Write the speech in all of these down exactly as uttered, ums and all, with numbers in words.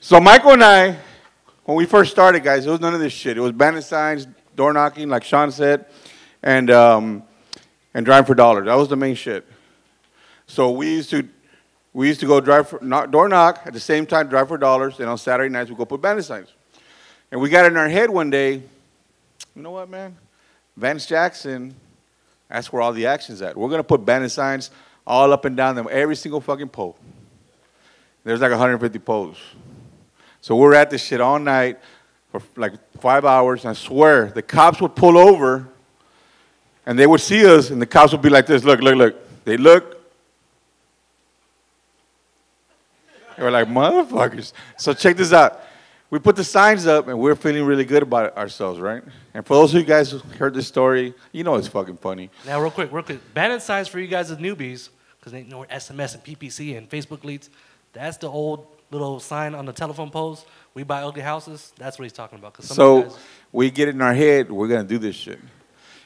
So Michael and I, when we first started, guys, it was none of this shit. It was bandit signs, door knocking, like Sean said, and um, and driving for dollars. That was the main shit. So we used to we used to go drive for, knock, door knock at the same time, drive for dollars, and on Saturday nights we go put bandit signs. And we got in our head one day, you know what, man? Vance Jackson, that's where all the action's at. We're gonna put bandit signs all up and down them, every single fucking pole. There's like a hundred fifty poles. So we're at this shit all night for like five hours, and I swear, the cops would pull over, and they would see us, and the cops would be like this, look, look, look. They look. They were like, motherfuckers. So check this out. We put the signs up, and we're feeling really good about ourselves, right? And for those of you guys who heard this story, you know it's fucking funny. Now, real quick, real quick. Bandit signs for you guys as newbies, because they know S M S and P P C and Facebook leads. That's the old little sign on the telephone poles. We buy ugly houses. That's what he's talking about. Some so guys... we get it in our head. We're going to do this shit.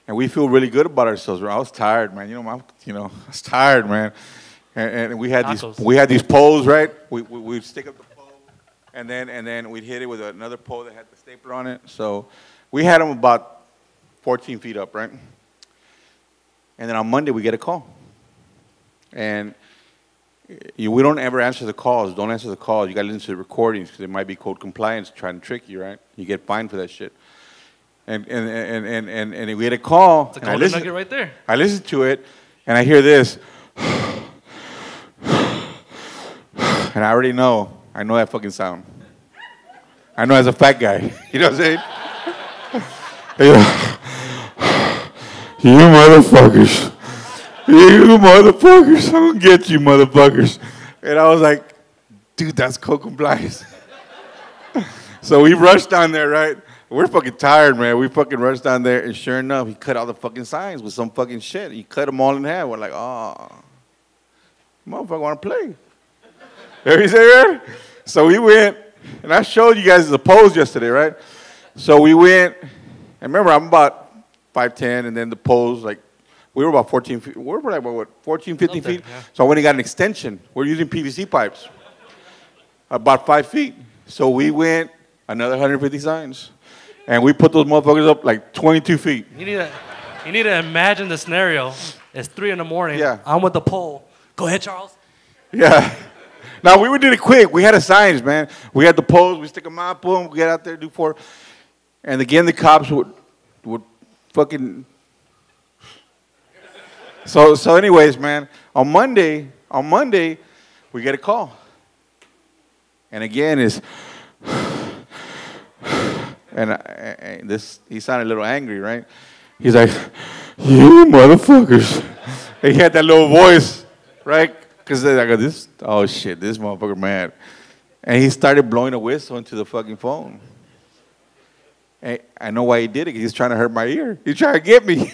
And we feel really good about ourselves. I was tired, man. You know, my, you know I was tired, man. And, and we, had these, we had these poles, right? We, we, we'd stick up the pole, and then, and then we'd hit it with another pole that had the stapler on it. So we had them about fourteen feet up, right? And then on Monday, we get a call. And... You, we don't ever answer the calls. Don't answer the calls. You got to listen to the recordings because it might be code compliance trying to trick you, right? You get fined for that shit. And and and and and, and we had a call. It's a golden nugget right there. I listened to it, and I hear this, and I already know. I know that fucking sound. I know as a fat guy. You know what I'm saying? You motherfuckers. You motherfuckers, I'm gonna get you motherfuckers. And I was like, dude, that's code compliance. So we rushed down there, right? We're fucking tired, man. We fucking rushed down there, and sure enough, he cut all the fucking signs with some fucking shit. He cut them all in half. We're like, oh, motherfucker wanna play. There he's there. So we went, and I showed you guys the poles yesterday, right? So we went, and remember, I'm about five ten, and then the poles, like, we were about fourteen feet. We were like about what, fourteen, fifteen feet? Yeah. So I went and got an extension. We're using P V C pipes, about five feet. So we went another a hundred fifty signs, and we put those motherfuckers up like twenty-two feet. You need to, you need to imagine the scenario. It's three in the morning. Yeah. I'm with the pole. Go ahead, Charles. Yeah. Now we would do it quick. We had the signs, man. We had the poles. We stick them out. Boom. We get out there, do four. And again, the cops would would fucking. So, so anyways, man, on Monday, on Monday, we get a call. And again, it's, and, I, and this, he sounded a little angry, right? He's like, you motherfuckers. And he had that little voice, right? Because I go, this, oh shit, this motherfucker mad. And he started blowing a whistle into the fucking phone. And I know why he did it, because he's trying to hurt my ear. He's trying to get me.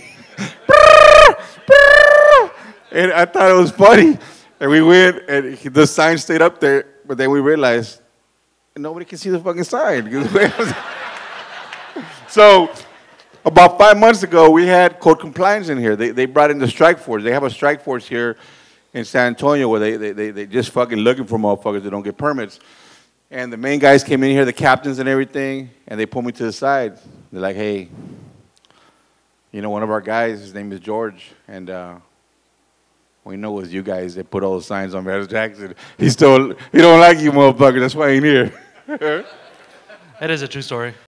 And I thought it was funny. And we went, and the sign stayed up there. But then we realized nobody can see the fucking sign. So about five months ago, we had code compliance in here. They, they brought in the strike force. They have a strike force here in San Antonio where they, they, they, they just fucking looking for motherfuckers that don't get permits. And the main guys came in here, the captains and everything, and they pulled me to the side. They're like, hey, you know, one of our guys, his name is George, and... Uh, we know it was you guys that put all the signs on Barrett Jackson. He still, he don't like you motherfucker. That's why he ain't here. That is a true story.